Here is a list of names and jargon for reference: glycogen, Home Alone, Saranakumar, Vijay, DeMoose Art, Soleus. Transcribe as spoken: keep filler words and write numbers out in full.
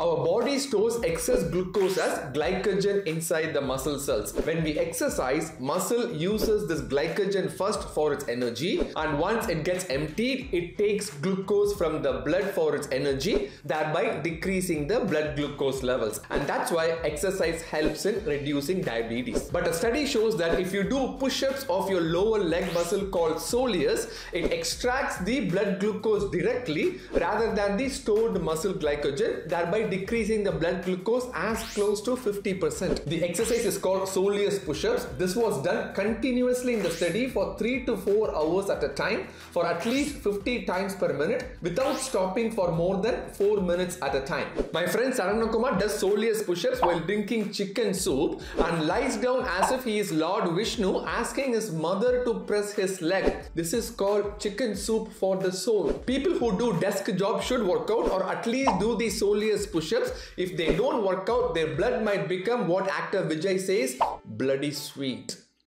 Our body stores excess glucose as glycogen inside the muscle cells. When we exercise, muscle uses this glycogen first for its energy, and once it gets emptied, it takes glucose from the blood for its energy, thereby decreasing the blood glucose levels. And that's why exercise helps in reducing diabetes. But a study shows that if you do push-ups of your lower leg muscle called soleus, it extracts the blood glucose directly rather than the stored muscle glycogen, thereby decreasing the blood glucose as close to fifty percent. The exercise is called soleus push-ups. This was done continuously in the study for three to four hours at a time for at least fifty times per minute without stopping for more than four minutes at a time. My friend Saranakumar does soleus push-ups while drinking chicken soup and lies down as if he is Lord Vishnu, asking his mother to press his leg. This is called chicken soup for the soul. People who do desk jobs should work out or at least do the soleus push-ups. If they don't work out, their blood might become what actor Vijay says, bloody sweet.